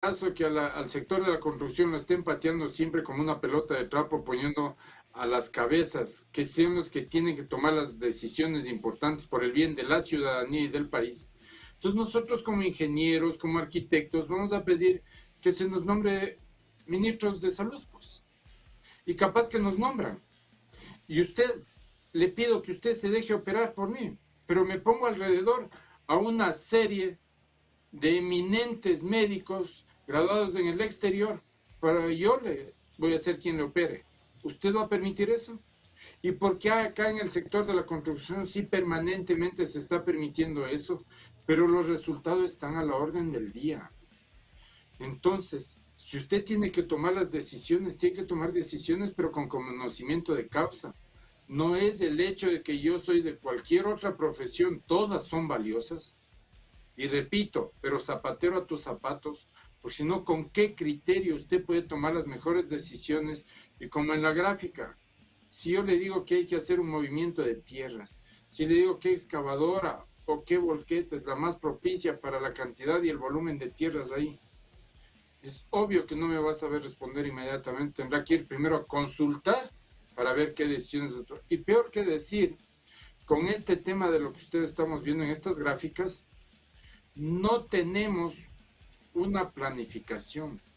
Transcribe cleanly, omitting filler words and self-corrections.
caso que al sector de la construcción lo estén pateando siempre como una pelota de trapo, poniendo a las cabezas, que sean los que tienen que tomar las decisiones importantes por el bien de la ciudadanía y del país. Entonces nosotros como ingenieros, como arquitectos, vamos a pedir que se nos nombre ministros de salud, pues. Y capaz que nos nombran. Y usted, le pido que usted se deje operar por mí, pero me pongo alrededor a una serie de eminentes médicos graduados en el exterior, pero yo le voy a ser quien le opere. ¿Usted va a permitir eso? ¿Y por qué acá en el sector de la construcción sí permanentemente se está permitiendo eso? Pero los resultados están a la orden del día. Entonces, si usted tiene que tomar las decisiones, tiene que tomar decisiones, pero con conocimiento de causa. No es el hecho de que yo soy de cualquier otra profesión, todas son valiosas. Y repito, pero zapatero a tus zapatos, porque si no, ¿con qué criterio usted puede tomar las mejores decisiones? Y como en la gráfica, si yo le digo que hay que hacer un movimiento de tierras, si le digo qué excavadora o qué volqueta es la más propicia para la cantidad y el volumen de tierras ahí, es obvio que no me va a saber responder inmediatamente, tendrá que ir primero a consultar para ver qué decisiones. Y peor que decir, con este tema de lo que ustedes estamos viendo en estas gráficas, no tenemos una planificación.